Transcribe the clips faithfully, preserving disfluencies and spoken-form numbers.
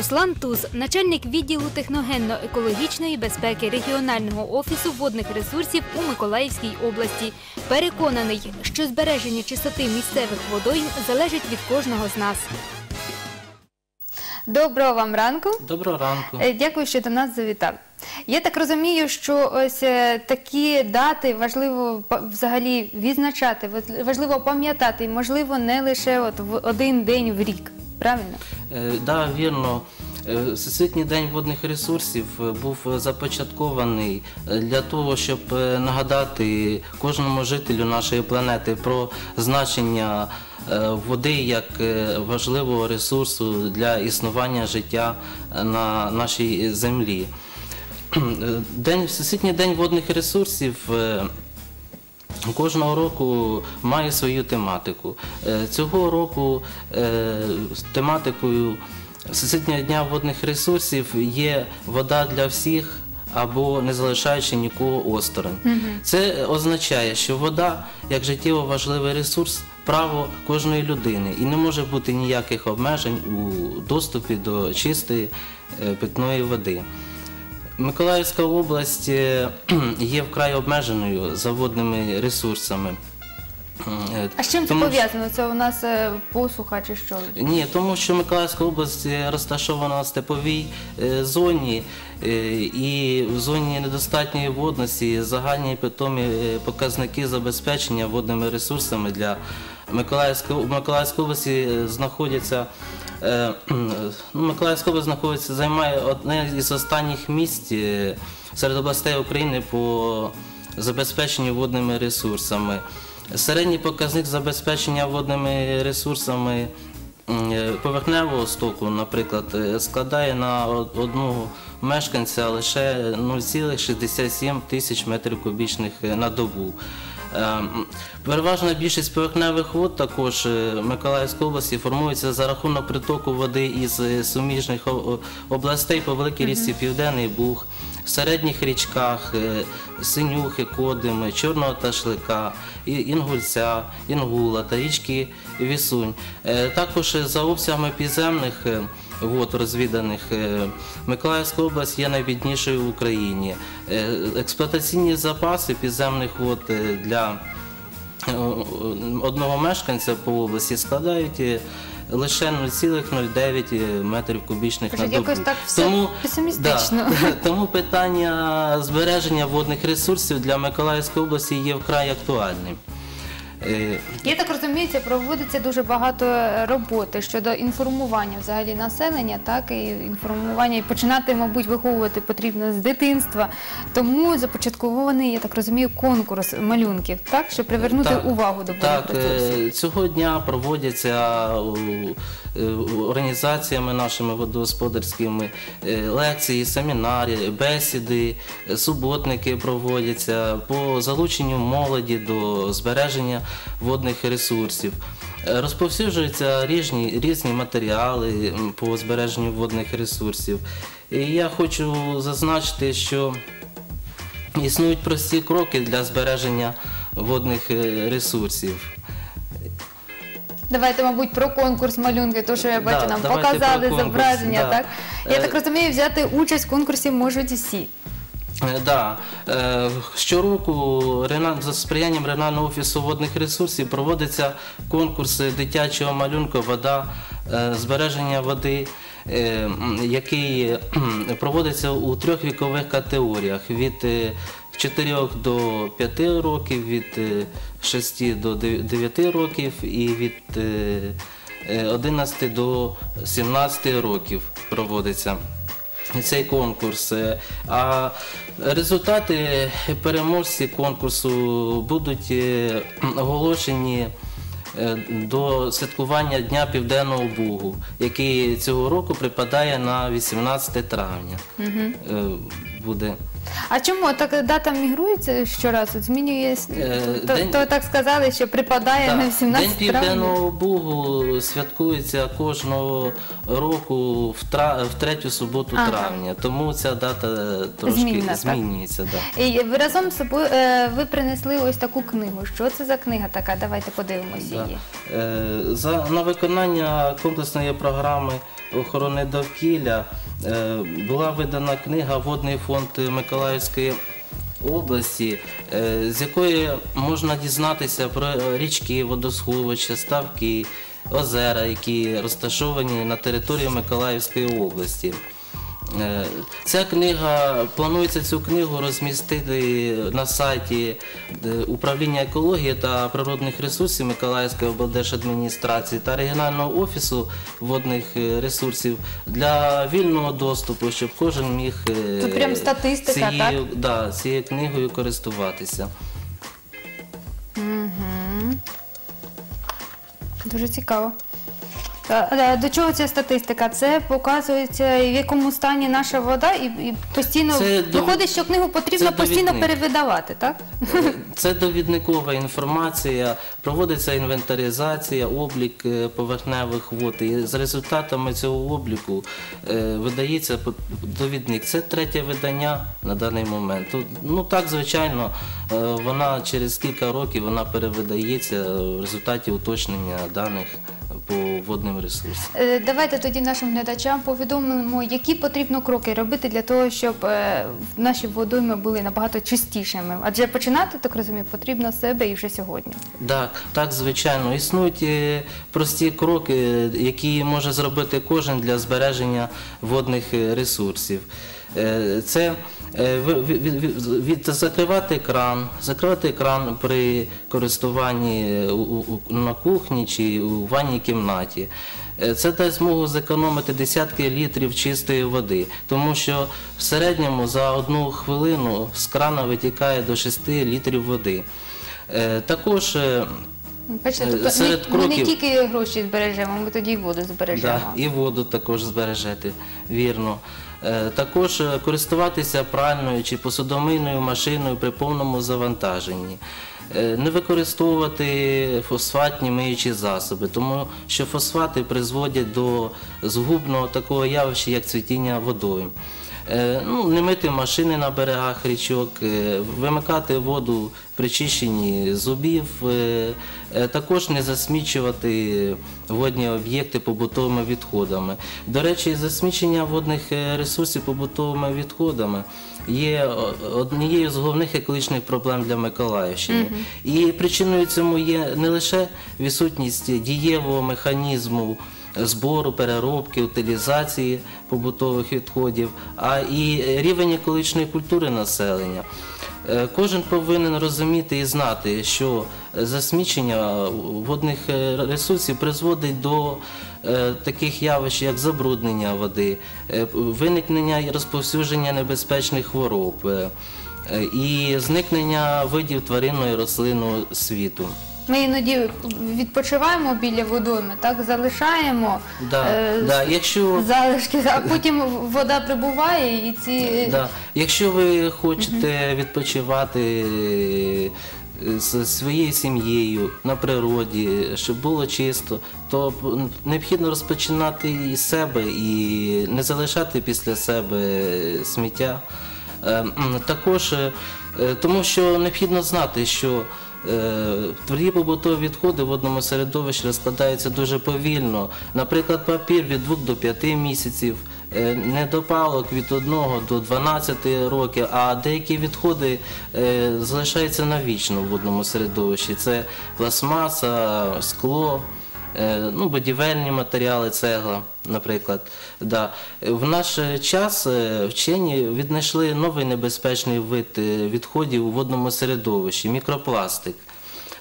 Руслан Туз, начальник відділу техногенно-екологічної безпеки регіонального офісу водних ресурсів у Миколаївській області, переконаний, що збереження чистоти місцевих водойм залежить від кожного з нас. Доброго вам ранку. Доброго ранку. Дякую, що до нас завітав. Я так розумію, що ось такі дати важливо взагалі відзначати, важливо пам'ятати, можливо, не лише от в один день в рік. Правильно? Так, вірно. Всесвітній день водних ресурсів був започаткований для того, щоб нагадати кожному жителю нашої планети про значення води як важливого ресурсу для існування життя на нашій землі. Всесвітній день водних ресурсів кожного року має свою тематику. Цього року тематикою Всесвітнього дня водних ресурсів є «Вода для всіх» або «Не залишаючи нікого осторонь». Це означає, що вода, як життєво важливий ресурс, право кожної людини і не може бути ніяких обмежень у доступі до чистої питної води. Миколаївська область є вкрай обмеженою за водними ресурсами. А з чим це пов'язано? Це у нас посуха чи що? Ні, тому що Миколаївська область розташована в степовій зоні і в зоні недостатньої водності загальні питомі показники забезпечення водними ресурсами для Миколаївської області знаходяться. Миколаївська область займає одне із останніх місць серед областей України по забезпеченню водними ресурсами. Середній показник забезпечення водними ресурсами поверхневого стоку, наприклад, складає на одного мешканця лише нуль цілих шістдесят сім тисяч метрів кубічних на добу. Переважна більшість поверхневих вод також Миколаївської області формується за рахунок притоку води із суміжних областей по великій річці Південний Буг, середніх річках Синюхи, Кодими, Чорного Ташлика, Інгульця, Інгула та річки Вісунь. Також за обсягами підземних вод розвіданих Миколаївська область є найбіднішою в Україні. Експлуатаційні запаси підземних вод для одного мешканця по області складають лише нуль цілих нуль дев'ять метрів кубічних на добу. Тому питання збереження водних ресурсів для Миколаївської області є вкрай актуальним. Я так розумію, проводиться дуже багато роботи щодо інформування взагалі населення, так, і інформування, і починати, мабуть, виховувати потрібно з дитинства. Тому започаткований, я так розумію, конкурс малюнків, так, щоб привернути увагу до водних ресурсів. Так, цього дня проводяться організаціями нашими водогосподарськими лекції, семінари, бесіди, суботники проводяться по залученню молоді до збереження водних ресурсів. Розповсюджуються різні, різні матеріали по збереженню водних ресурсів. І я хочу зазначити, що існують прості кроки для збереження водних ресурсів. Давайте, мабуть, про конкурс малюнки, то, що я бачу, нам показали зображення, так? Я так розумію, взяти участь в конкурсі можуть усі. Так. Щороку за сприянням регіонального офісу водних ресурсів проводиться конкурс дитячого малюнку «Вода», збереження води, який проводиться у трьох вікових категоріях – від чотирьох до п'яти років, від шести до дев'яти років і від одинадцяти до сімнадцяти років проводиться цей конкурс. А результати переможці конкурсу будуть оголошені до святкування Дня Південного Бугу, який цього року припадає на вісімнадцяте травня. А чому? Так дата мігрується щоразу? Змінює? Е, то, день... то так сказали, що припадає так. на сімнадцяте травня. День Південного Бугу святкується кожного року в, тра... в третю суботу ага. травня. Тому ця дата трошки Змінна, змінюється. Да. І ви разом з собою ви принесли ось таку книгу. Що це за книга така? Давайте подивимося да. її. Е, за, на виконання комплексної програми охорони довкілля була видана книга «Водний фонд Миколаївської області», з якої можна дізнатися про річки, водосховища, ставки, озера, які розташовані на території Миколаївської області. Ця книга, планується цю книгу розмістити на сайті Управління екології та природних ресурсів Миколаївської облдержадміністрації та регіонального офісу водних ресурсів для вільного доступу, щоб кожен міг Тут прям статистика, цією, так? Да, цією книгою користуватися. Угу. Дуже цікаво. До чого ця статистика? Це показується, в якому стані наша вода, і постійно це виходить, дов... що книгу потрібно постійно перевидавати, так? Це довідникова інформація, проводиться інвентаризація, облік поверхневих вод, і за результатами цього обліку видається довідник. Це третє видання на даний момент. Ну так, звичайно, вона через кілька років вона перевидається в результаті уточнення даних по водним ресурсам. Давайте тоді нашим глядачам повідомимо, які потрібно кроки робити для того, щоб наші водойми були набагато чистішими. Адже починати, так розумію, потрібно з себе і вже сьогодні. Так, так, звичайно. Існують прості кроки, які може зробити кожен для збереження водних ресурсів. Це закривати кран, закривати кран при користуванні на кухні чи у ванній кімнаті. Це дасть змогу зекономити десятки літрів чистої води, тому що в середньому за одну хвилину з крана витікає до шести літрів води. Також Тобто, серед ми, кроків... ми не тільки гроші збережемо, ми тоді і воду збережемо. Да, і воду також збережете, вірно. Також користуватися пральною чи посудомийною машиною при повному завантаженні. Не використовувати фосфатні миючі засоби, тому що фосфати призводять до згубного такого явища, як цвітіння водою. Ну, не мити машини на берегах річок, вимикати воду при чищенні зубів, також не засмічувати водні об'єкти побутовими відходами. До речі, засмічення водних ресурсів побутовими відходами є однією з головних екологічних проблем для Миколаївщини. Угу. І причиною цьому є не лише відсутність дієвого механізму збору, переробки, утилізації побутових відходів, а і рівень екологічної культури населення. Кожен повинен розуміти і знати, що засмічення водних ресурсів призводить до таких явищ, як забруднення води, виникнення і розповсюдження небезпечних хвороб і зникнення видів тваринного і рослинного світу. Ми іноді відпочиваємо біля водойми, так, залишаємо да, е да, якщо... залишки, а потім вода прибуває і ці... Да. Якщо ви хочете uh-huh. відпочивати з своєю сім'єю на природі, щоб було чисто, то необхідно розпочинати і себе, і не залишати після себе сміття. Також, тому що необхідно знати, що тверді побутові відходи в водному середовищі розкладаються дуже повільно. Наприклад, папір від двох до п'яти місяців, недопалок від одного до дванадцяти років, а деякі відходи залишаються навічно в водному середовищі. Це пластмаса, скло, ну, будівельні матеріали, цегла, наприклад. Да. В наш час вчені віднайшли новий небезпечний вид відходів у водному середовищі – мікропластик.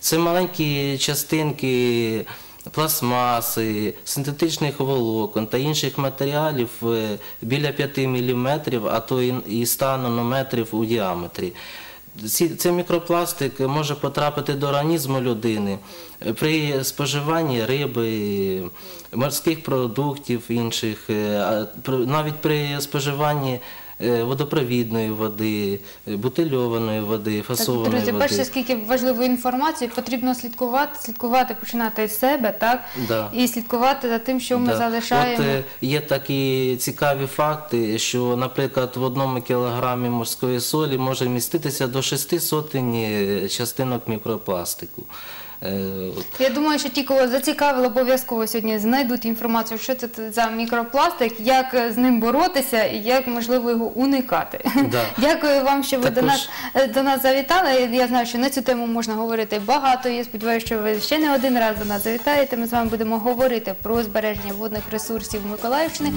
Це маленькі частинки пластмаси, синтетичних волокон та інших матеріалів біля п'яти міліметрів, а то і ста нанометрів у діаметрі. Цей мікропластик може потрапити до організму людини при споживанні риби, морських продуктів інших, навіть при споживанні водопровідної води, бутильованої води, фасованої води. Друзі, бачите, скільки важливої інформації, потрібно слідкувати, слідкувати, починати з себе, так? Да. І слідкувати за тим, що ми да. залишаємо. От є такі цікаві факти, що, наприклад, в одному кілограмі морської солі може міститися до шести сотень частинок мікропластику. Я думаю, що ті, кого зацікавило, обов'язково сьогодні знайдуть інформацію, що це за мікропластик, як з ним боротися і як, можливо, його уникати. Да. Дякую вам, що ви до нас, до нас завітали. Я знаю, що на цю тему можна говорити багато. Я сподіваюся, що ви ще не один раз до нас завітаєте. Ми з вами будемо говорити про збереження водних ресурсів Миколаївщини.